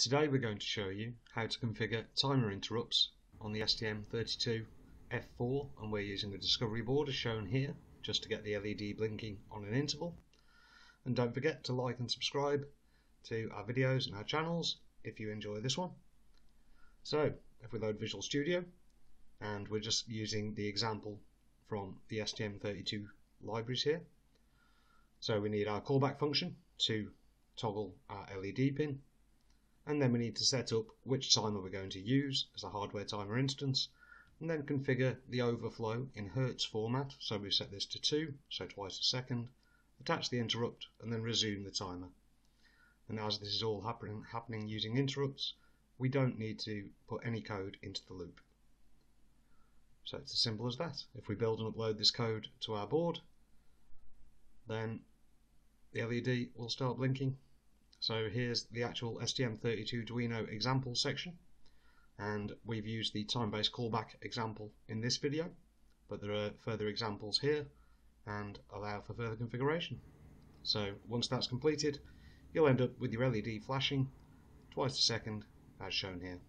Today we're going to show you how to configure timer interrupts on the STM32F4, and we're using the discovery board as shown here just to get the LED blinking on an interval. And don't forget to like and subscribe to our videos and our channels if you enjoy this one. So if we load Visual Studio, and we're just using the example from the STM32 libraries here. So we need our callback function to toggle our LED pin. And then we need to set up which timer we're going to use as a hardware timer instance, and then configure the overflow in Hertz format, so we've set this to 2, so twice a second, attach the interrupt and then resume the timer. And as this is all happening using interrupts, we don't need to put any code into the loop. So it's as simple as that. If we build and upload this code to our board, then the LED will start blinking. So here's the actual STM32Duino example section, and we've used the time-based callback example in this video, but there are further examples here and allow for further configuration. So once that's completed, you'll end up with your LED flashing twice a second as shown here.